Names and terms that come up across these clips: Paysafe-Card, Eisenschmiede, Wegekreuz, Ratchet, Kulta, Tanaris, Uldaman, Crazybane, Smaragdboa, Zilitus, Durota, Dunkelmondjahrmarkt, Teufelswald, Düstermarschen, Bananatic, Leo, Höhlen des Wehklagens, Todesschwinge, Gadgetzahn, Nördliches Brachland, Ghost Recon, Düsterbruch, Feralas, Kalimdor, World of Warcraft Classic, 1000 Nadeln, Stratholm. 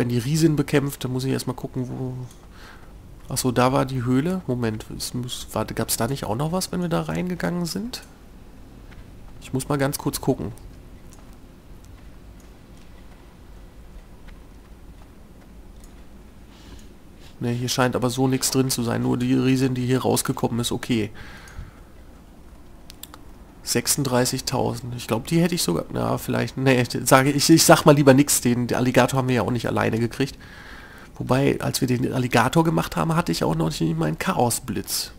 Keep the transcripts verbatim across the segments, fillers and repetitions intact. vorhin die Riesin bekämpft. Da muss ich erstmal gucken, wo... Achso, da war die Höhle. Moment, gab es da nicht auch noch was, wenn wir da reingegangen sind? Ich muss mal ganz kurz gucken. Ne, hier scheint aber so nichts drin zu sein. Nur die Riesin, die hier rausgekommen ist, okay. sechsunddreißigtausend. Ich glaube, die hätte ich sogar... Na, vielleicht... Ne, sage ich, ich sag mal lieber nichts. Den, den Alligator haben wir ja auch nicht alleine gekriegt. Wobei, als wir den Alligator gemacht haben, hatte ich auch noch nicht meinen Chaosblitz.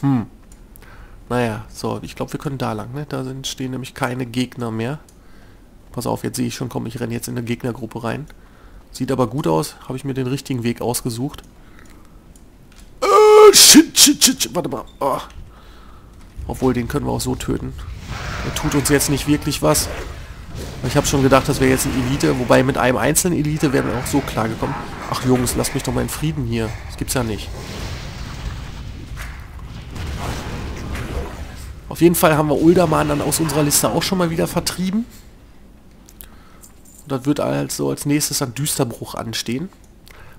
Hm. Naja, so. Ich glaube, wir können da lang, ne? Da sind, stehen nämlich keine Gegner mehr. Pass auf, jetzt sehe ich schon, komm, ich renne jetzt in eine Gegnergruppe rein. Sieht aber gut aus. Habe ich mir den richtigen Weg ausgesucht. Oh, shit, shit, shit, shit. Warte mal. Oh. Obwohl, den können wir auch so töten. Er tut uns jetzt nicht wirklich was. Ich habe schon gedacht, das wäre jetzt ein Elite. Wobei, mit einem einzelnen Elite wären wir auch so klar gekommen. Ach Jungs, lasst mich doch mal in Frieden hier. Das gibt's ja nicht. Auf jeden Fall haben wir Uldaman dann aus unserer Liste auch schon mal wieder vertrieben. Und das wird also als nächstes dann Düsterbruch anstehen.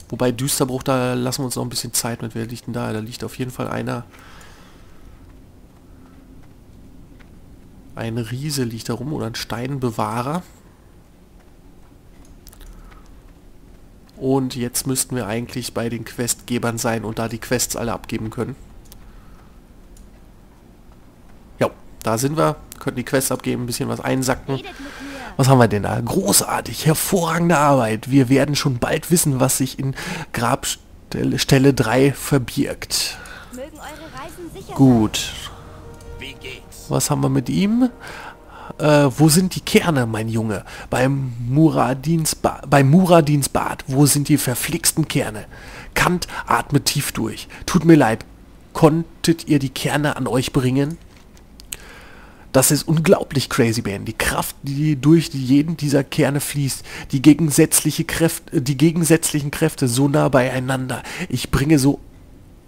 Wobei Düsterbruch, da lassen wir uns noch ein bisschen Zeit mit. Wer liegt denn da? Da liegt auf jeden Fall einer... Ein Riese liegt da rum oder ein Steinbewahrer. Und jetzt müssten wir eigentlich bei den Questgebern sein und da die Quests alle abgeben können. Ja, da sind wir. Können die Quests abgeben, ein bisschen was einsacken. Was haben wir denn da? Großartig, hervorragende Arbeit. Wir werden schon bald wissen, was sich in Grabstelle drei verbirgt. Mögen eure Reisen sicher sein. Gut. Was haben wir mit ihm? Äh, wo sind die Kerne, mein Junge? Beim Muradins, ba beim Muradins Bad. Wo sind die verflixten Kerne? Kant atmet tief durch. Tut mir leid. Konntet ihr die Kerne an euch bringen? Das ist unglaublich, Crazybane. Die Kraft, die durch jeden dieser Kerne fließt. Die, gegensätzliche Kräfte, die gegensätzlichen Kräfte so nah beieinander. Ich bringe so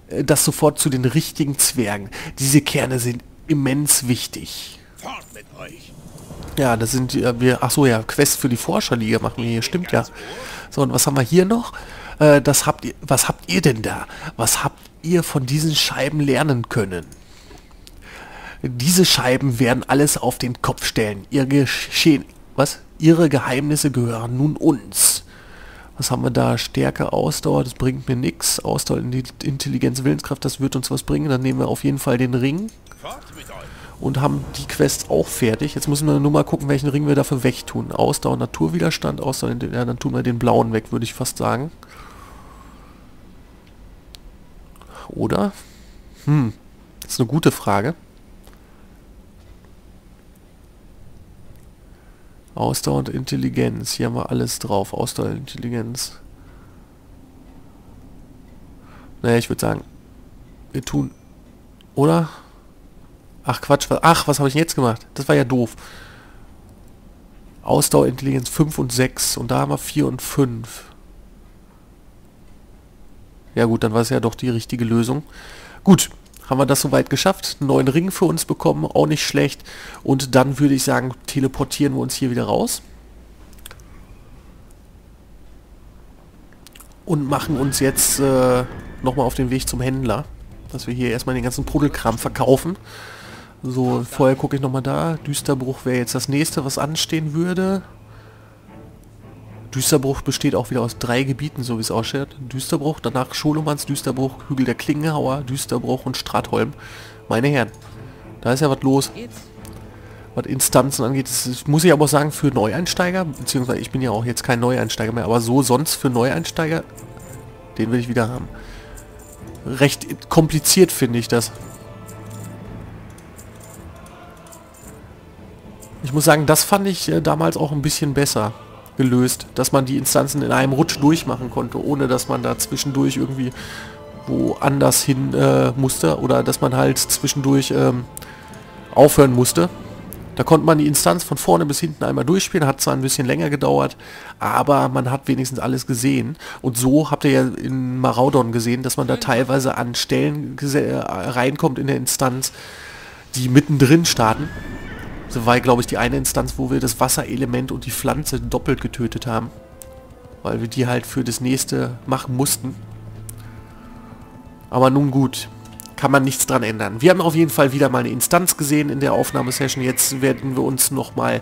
das sofort zu den richtigen Zwergen. Diese Kerne sind immens wichtig. Fort mit euch. Ja, das sind äh, wir. Ach so, ja, Quest für die Forscherliga machen wir hier, stimmt ja. So, und was haben wir hier noch? Äh, das habt ihr. Was habt ihr denn da? Was habt ihr von diesen Scheiben lernen können? Diese Scheiben werden alles auf den Kopf stellen. Ihr Geschehen. Was? Ihre Geheimnisse gehören nun uns. Was haben wir da? Stärke, Ausdauer, das bringt mir nichts. Ausdauer, Intelligenz, Willenskraft, das wird uns was bringen. Dann nehmen wir auf jeden Fall den Ring. Und haben die Quest auch fertig. Jetzt müssen wir nur mal gucken, welchen Ring wir dafür wegtun. Ausdauer, Naturwiderstand, Ausdauer, ja, dann tun wir den blauen weg, würde ich fast sagen. Oder? Hm, das ist eine gute Frage. Ausdauer und Intelligenz, hier haben wir alles drauf. Ausdauer, Intelligenz. Naja, ich würde sagen, wir tun... Oder? Ach Quatsch, ach, was habe ich jetzt gemacht? Das war ja doof. Ausdauer, Intelligenz fünf und sechs und da haben wir vier und fünf. Ja gut, dann war es ja doch die richtige Lösung. Gut, haben wir das soweit geschafft. Einen neuen Ring für uns bekommen, auch nicht schlecht. Und dann würde ich sagen, teleportieren wir uns hier wieder raus. Und machen uns jetzt äh, nochmal auf den Weg zum Händler. Dass wir hier erstmal den ganzen Pudelkram verkaufen. So, vorher gucke ich nochmal da. Düsterbruch wäre jetzt das nächste, was anstehen würde. Düsterbruch besteht auch wieder aus drei Gebieten, so wie es ausschaut. Düsterbruch, danach Scholomanns, Düsterbruch, Hügel der Klingenhauer, Düsterbruch und Stratholm. Meine Herren, da ist ja was los. Was Instanzen angeht, das, das muss ich aber auch sagen, für Neueinsteiger, beziehungsweise ich bin ja auch jetzt kein Neueinsteiger mehr, aber so sonst für Neueinsteiger, den will ich wieder haben. Recht kompliziert finde ich das. Ich muss sagen, das fand ich äh, damals auch ein bisschen besser gelöst, dass man die Instanzen in einem Rutsch durchmachen konnte, ohne dass man da zwischendurch irgendwie woanders hin äh, musste oder dass man halt zwischendurch ähm, aufhören musste. Da konnte man die Instanz von vorne bis hinten einmal durchspielen, hat zwar ein bisschen länger gedauert, aber man hat wenigstens alles gesehen. Und so habt ihr ja in Maraudon gesehen, dass man da teilweise an Stellen reinkommt in der Instanz, die mittendrin starten. So war, glaube ich, die eine Instanz, wo wir das Wasserelement und die Pflanze doppelt getötet haben. Weil wir die halt für das nächste machen mussten. Aber nun gut, kann man nichts dran ändern. Wir haben auf jeden Fall wieder mal eine Instanz gesehen in der Aufnahmesession. Jetzt werden wir uns nochmal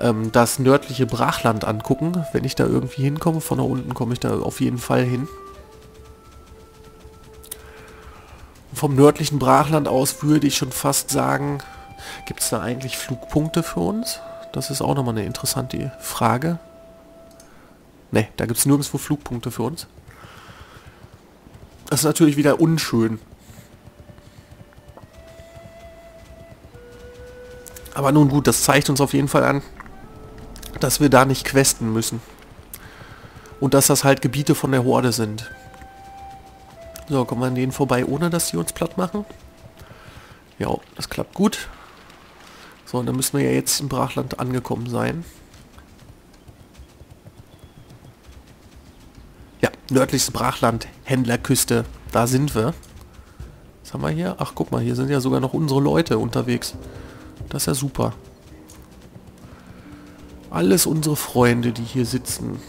ähm, das nördliche Brachland angucken. Wenn ich da irgendwie hinkomme, von da unten komme ich da auf jeden Fall hin. Vom nördlichen Brachland aus würde ich schon fast sagen, gibt es da eigentlich Flugpunkte für uns? Das ist auch nochmal eine interessante Frage. Ne, da gibt es nirgendwo Flugpunkte für uns. Das ist natürlich wieder unschön. Aber nun gut, das zeigt uns auf jeden Fall an, dass wir da nicht questen müssen. Und dass das halt Gebiete von der Horde sind. So, kommen wir an denen vorbei, ohne dass die uns platt machen. Ja, das klappt gut. So, und dann müssen wir ja jetzt im Brachland angekommen sein. Ja, nördliches Brachland, Händlerküste, da sind wir. Was haben wir hier? Ach, guck mal, hier sind ja sogar noch unsere Leute unterwegs. Das ist ja super. Alles unsere Freunde, die hier sitzen.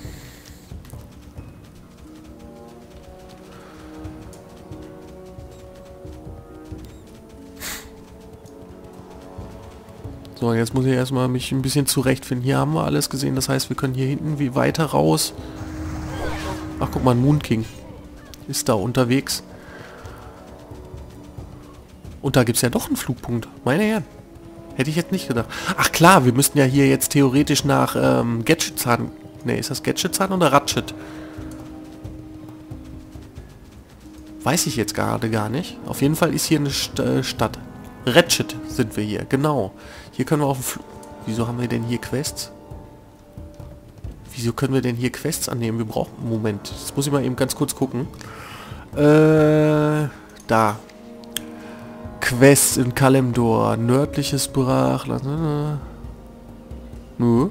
So, jetzt muss ich erstmal mich ein bisschen zurechtfinden. Hier haben wir alles gesehen, das heißt, wir können hier hinten wie weiter raus. Ach, guck mal, ein Moon King ist da unterwegs. Und da gibt es ja doch einen Flugpunkt, meine Herren. Hätte ich jetzt nicht gedacht. Ach klar, wir müssten ja hier jetzt theoretisch nach ähm, Gadgetzahn... Ne, ist das Gadgetzahn oder Ratchet? Weiß ich jetzt gerade gar nicht. Auf jeden Fall ist hier eine St äh, Stadt. Ratchet sind wir hier, genau. Hier können wir auf dem Flug... Wieso haben wir denn hier Quests? Wieso können wir denn hier Quests annehmen? Wir brauchen... Moment, das muss ich mal eben ganz kurz gucken. Äh... Da. Quests in Kalimdor. Nördliches Brachland. Nö.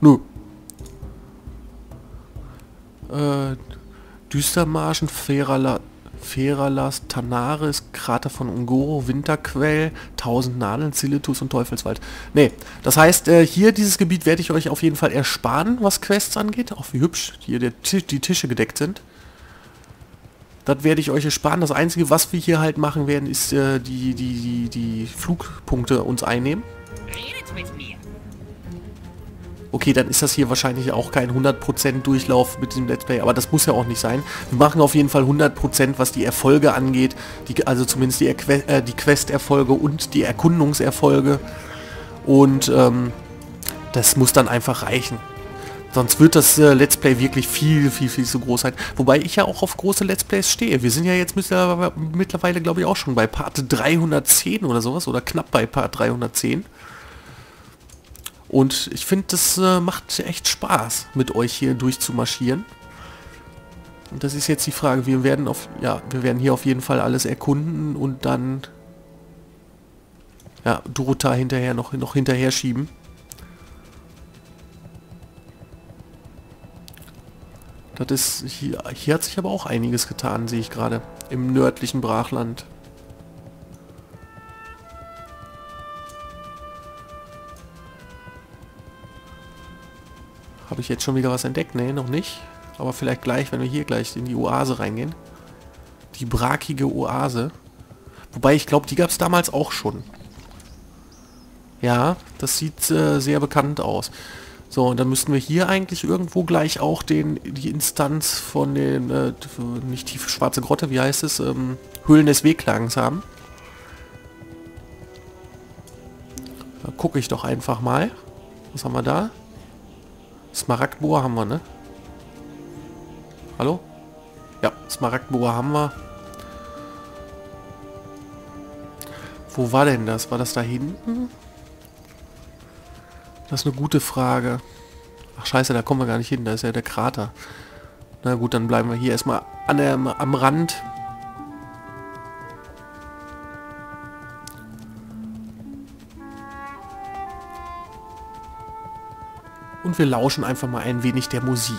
Nö. Äh... Düstermarschen, Feralas... Feralas, Tanaris, Krater von Ungoro, Winterquell, tausend Nadeln, Zilitus und Teufelswald. Ne, das heißt, äh, hier dieses Gebiet werde ich euch auf jeden Fall ersparen, was Quests angeht. Auch wie hübsch hier der Tisch, die Tische gedeckt sind. Das werde ich euch ersparen. Das Einzige, was wir hier halt machen werden, ist äh, die, die, die, die Flugpunkte uns einnehmen. Okay, dann ist das hier wahrscheinlich auch kein hundert Prozent Durchlauf mit diesem Let's Play, aber das muss ja auch nicht sein. Wir machen auf jeden Fall hundert Prozent, was die Erfolge angeht, die, also zumindest die, äh, die Quest-Erfolge und die Erkundungserfolge. Und ähm, das muss dann einfach reichen. Sonst wird das äh, Let's Play wirklich viel, viel, viel zu groß sein. Wobei ich ja auch auf große Let's Plays stehe. Wir sind ja jetzt mittlerweile, glaube ich, auch schon bei Part dreihundertzehn oder sowas, oder knapp bei Part dreihundertzehn. Und ich finde, das äh, macht echt Spaß, mit euch hier durchzumarschieren. Und das ist jetzt die Frage. Wir werden auf, ja, wir werden hier auf jeden Fall alles erkunden und dann, ja, Durota hinterher noch, noch hinterher schieben. Das ist, hier, hier hat sich aber auch einiges getan, sehe ich gerade, im nördlichen Brachland. Habe ich jetzt schon wieder was entdeckt? Ne, noch nicht. Aber vielleicht gleich, wenn wir hier gleich in die Oase reingehen. Die brakige Oase. Wobei, ich glaube, die gab es damals auch schon. Ja, das sieht äh, sehr bekannt aus. So, und dann müssten wir hier eigentlich irgendwo gleich auch den die Instanz von den, äh, nicht tiefe schwarze Grotte, wie heißt es, ähm, Höhlen des Wehklagens haben. Da gucke ich doch einfach mal. Was haben wir da? Smaragdboa haben wir, ne? Hallo? Ja, Smaragdboa haben wir. Wo war denn das? War das da hinten? Das ist eine gute Frage. Ach scheiße, da kommen wir gar nicht hin. Da ist ja der Krater. Na gut, dann bleiben wir hier erstmal an der, am Rand. Und wir lauschen einfach mal ein wenig der Musik.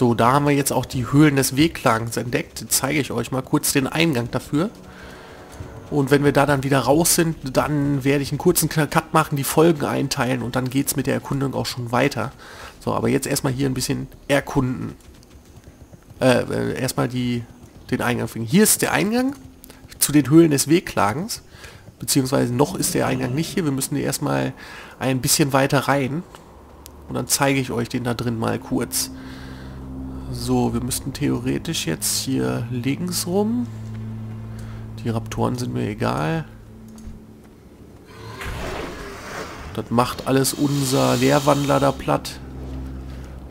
So, da haben wir jetzt auch die Höhlen des Wehklagens entdeckt. Jetzt zeige ich euch mal kurz den Eingang dafür. Und wenn wir da dann wieder raus sind, dann werde ich einen kurzen Cut machen, die Folgen einteilen und dann geht es mit der Erkundung auch schon weiter. So, aber jetzt erstmal hier ein bisschen erkunden. Äh, erstmal die, den Eingang finden. Hier ist der Eingang zu den Höhlen des Wehklagens. Beziehungsweise noch ist der Eingang nicht hier. Wir müssen hier erstmal ein bisschen weiter rein. Und dann zeige ich euch den da drin mal kurz. So, wir müssten theoretisch jetzt hier links rum. Die Raptoren sind mir egal. Das macht alles unser Leerwandler da platt.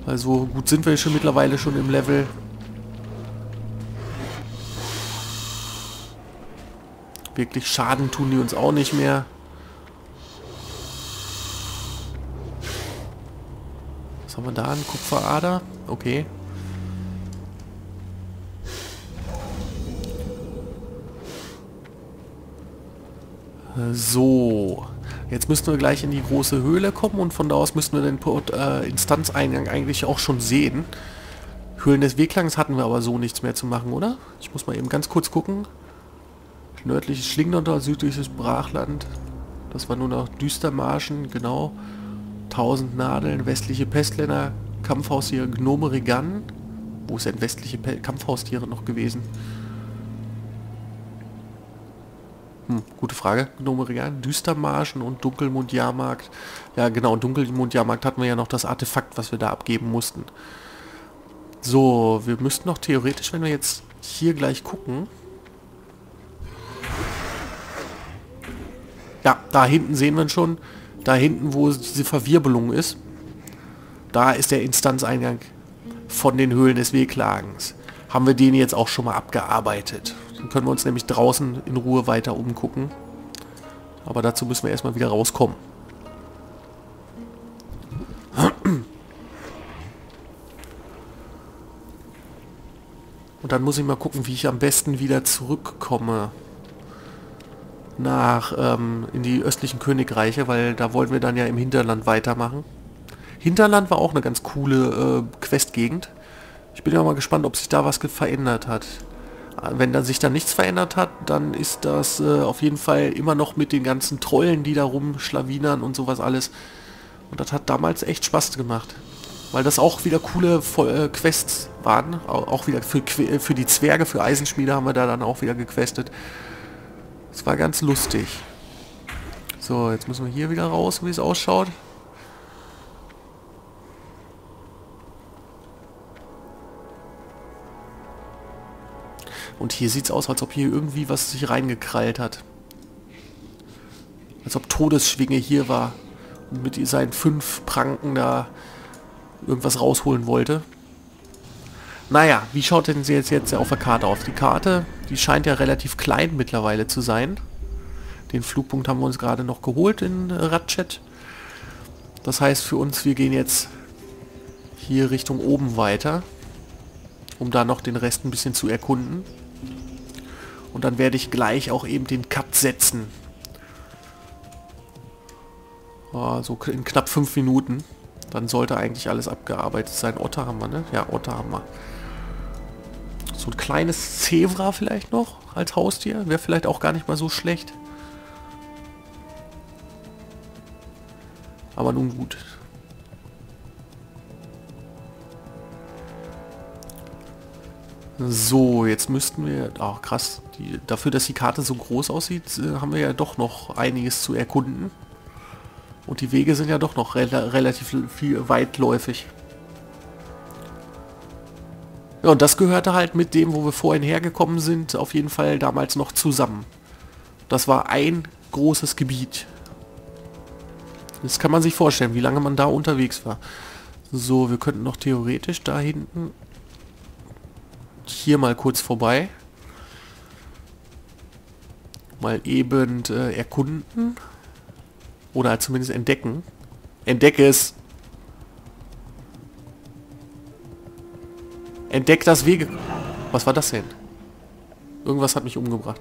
Also gut sind wir schon mittlerweile schon im Level. Wirklich Schaden tun die uns auch nicht mehr. Was haben wir da? Ein Kupferader? Okay. So, jetzt müssen wir gleich in die große Höhle kommen und von da aus müssen wir den äh, Instanzeingang eigentlich auch schon sehen. Höhlen des Wehklagens hatten wir aber so nichts mehr zu machen, oder? Ich muss mal eben ganz kurz gucken. Nördliches Schlingdontal, südliches Brachland. Das war nur noch Düstermarschen, genau. tausend Nadeln, westliche Pestländer, Kampfhaustiere, Gnomeregan. Wo ist denn westliche Pe Kampfhaustiere noch gewesen? Hm, gute Frage. Gnomeregan, Düstermarschen und Dunkelmondjahrmarkt. Ja genau, Dunkelmondjahrmarkt hatten wir ja noch das Artefakt, was wir da abgeben mussten. So, wir müssten noch theoretisch, wenn wir jetzt hier gleich gucken... Ja, da hinten sehen wir schon. Da hinten, wo diese Verwirbelung ist, da ist der Instanzeingang von den Höhlen des Wehklagens. Haben wir den jetzt auch schon mal abgearbeitet. Dann können wir uns nämlich draußen in Ruhe weiter umgucken. Aber dazu müssen wir erstmal wieder rauskommen. Und dann muss ich mal gucken, wie ich am besten wieder zurückkomme. Nach, ähm, in die östlichen Königreiche, weil da wollten wir dann ja im Hinterland weitermachen. Hinterland war auch eine ganz coole äh, Questgegend. Ich bin ja mal gespannt, ob sich da was verändert hat. Wenn dann sich da nichts verändert hat, dann ist das äh, auf jeden Fall immer noch mit den ganzen Trollen, die da rumschlawinern und sowas alles. Und das hat damals echt Spaß gemacht. Weil das auch wieder coole äh, Quests waren. Auch wieder für, für die Zwerge, für Eisenschmiede haben wir da dann auch wieder gequestet. Das war ganz lustig. So, jetzt müssen wir hier wieder raus, wie es ausschaut. Und hier sieht es aus, als ob hier irgendwie was sich reingekrallt hat. Als ob Todesschwinge hier war und mit seinen fünf Pranken da irgendwas rausholen wollte. Naja, wie schaut denn sie jetzt, jetzt auf der Karte auf? Die Karte, die scheint ja relativ klein mittlerweile zu sein. Den Flugpunkt haben wir uns gerade noch geholt in Ratchet. Das heißt für uns, wir gehen jetzt hier Richtung oben weiter, um da noch den Rest ein bisschen zu erkunden. Und dann werde ich gleich auch eben den Cut setzen. Oh, so in knapp fünf Minuten. Dann sollte eigentlich alles abgearbeitet sein. Otter haben wir, ne? Ja, Otter haben wir. So ein kleines Zebra vielleicht noch als Haustier. Wäre vielleicht auch gar nicht mal so schlecht. Aber nun gut. So, jetzt müssten wir... Ach krass, die, dafür, dass die Karte so groß aussieht, haben wir ja doch noch einiges zu erkunden. Und die Wege sind ja doch noch re relativ viel weitläufig. Ja, und das gehörte halt mit dem, wo wir vorhin hergekommen sind, auf jeden Fall damals noch zusammen. Das war ein großes Gebiet. Das kann man sich vorstellen, wie lange man da unterwegs war. So, wir könnten noch theoretisch da hinten... hier mal kurz vorbei. Mal eben äh, erkunden. Oder zumindest entdecken. Entdecke es. Entdeck das Wege... Was war das denn? Irgendwas hat mich umgebracht.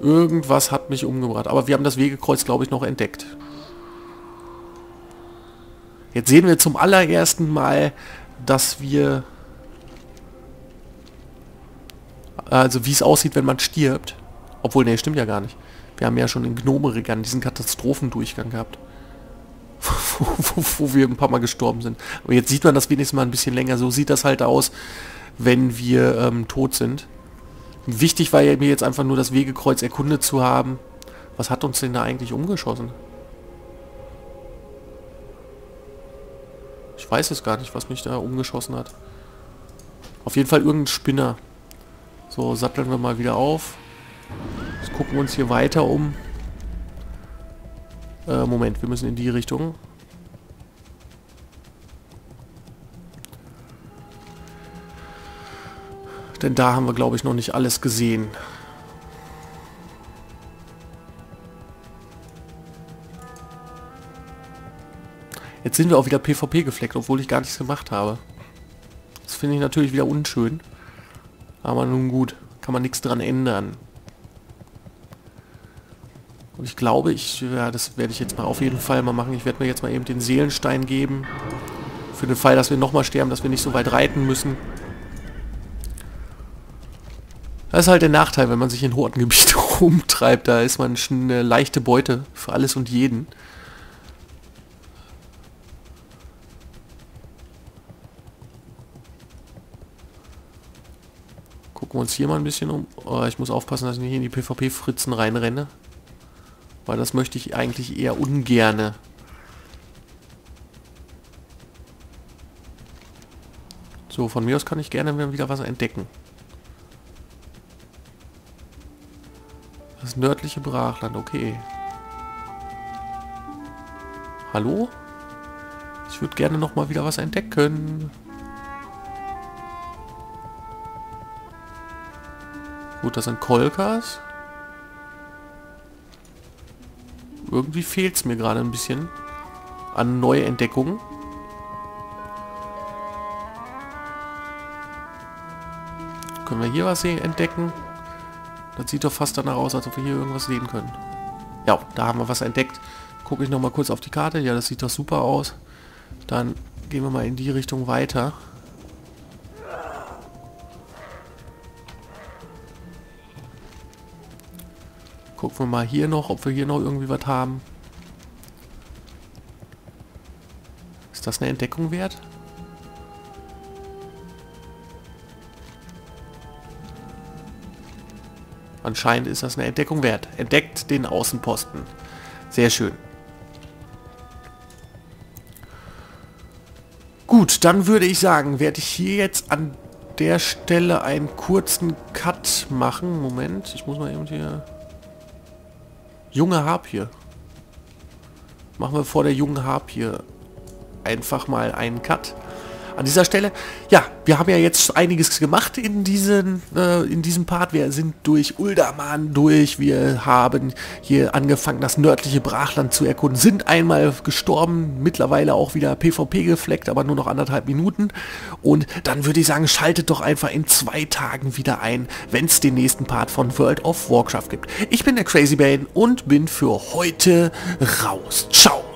Irgendwas hat mich umgebracht. Aber wir haben das Wegekreuz, glaube ich, noch entdeckt. Jetzt sehen wir zum allerersten Mal... dass wir... Also wie es aussieht, wenn man stirbt. Obwohl, ne, stimmt ja gar nicht. Wir haben ja schon in Gnomeregan diesen Katastrophendurchgang gehabt. Wo, wo, wo wir ein paar Mal gestorben sind. Aber jetzt sieht man das wenigstens mal ein bisschen länger. So sieht das halt aus, wenn wir ähm, tot sind. Wichtig war ja mir jetzt einfach nur das Wegekreuz erkundet zu haben. Was hat uns denn da eigentlich umgeschossen? Ich weiß jetzt gar nicht, was mich da umgeschossen hat. Auf jeden Fall irgendein Spinner. So, satteln wir mal wieder auf. Jetzt gucken wir uns hier weiter um. Äh, Moment, wir müssen in die Richtung. Denn da haben wir, glaube ich, noch nicht alles gesehen. Jetzt sind wir auch wieder PvP gefleckt, obwohl ich gar nichts gemacht habe. Das finde ich natürlich wieder unschön. Aber nun gut, kann man nichts dran ändern. Und ich glaube, ich, ja, das werde ich jetzt mal auf jeden Fall mal machen. Ich werde mir jetzt mal eben den Seelenstein geben. Für den Fall, dass wir nochmal sterben, dass wir nicht so weit reiten müssen. Das ist halt der Nachteil, wenn man sich in Hortengebieten rumtreibt. Da ist man schon eine leichte Beute für alles und jeden. Gucken wir uns hier mal ein bisschen um. Oh, ich muss aufpassen, dass ich nicht in die PvP-Fritzen reinrenne. Weil das möchte ich eigentlich eher ungerne. So, von mir aus kann ich gerne wieder was entdecken. Das nördliche Brachland, okay. Hallo? Ich würde gerne nochmal wieder was entdecken. Gut, das sind Kolkas. Irgendwie fehlt es mir gerade ein bisschen an Neuentdeckungen. Können wir hier was sehen, entdecken? Das sieht doch fast danach aus, als ob wir hier irgendwas sehen können. Ja, da haben wir was entdeckt. Gucke ich nochmal kurz auf die Karte. Ja, das sieht doch super aus. Dann gehen wir mal in die Richtung weiter. Gucken wir mal hier noch, ob wir hier noch irgendwie was haben. Ist das eine Entdeckung wert? Anscheinend ist das eine Entdeckung wert. Entdeckt den Außenposten. Sehr schön. Gut, dann würde ich sagen, werde ich hier jetzt an der Stelle einen kurzen Cut machen. Moment, ich muss mal eben hier... Junge Harpie. Machen wir vor der jungen Harpie einfach mal einen Cut. An dieser Stelle, ja, wir haben ja jetzt einiges gemacht in, diesen, äh, in diesem Part. Wir sind durch Uldaman durch. Wir haben hier angefangen, das nördliche Brachland zu erkunden. Sind einmal gestorben, mittlerweile auch wieder PvP gefleckt, aber nur noch anderthalb Minuten. Und dann würde ich sagen, schaltet doch einfach in zwei Tagen wieder ein, wenn es den nächsten Part von World of Warcraft gibt. Ich bin der Crazybane und bin für heute raus. Ciao!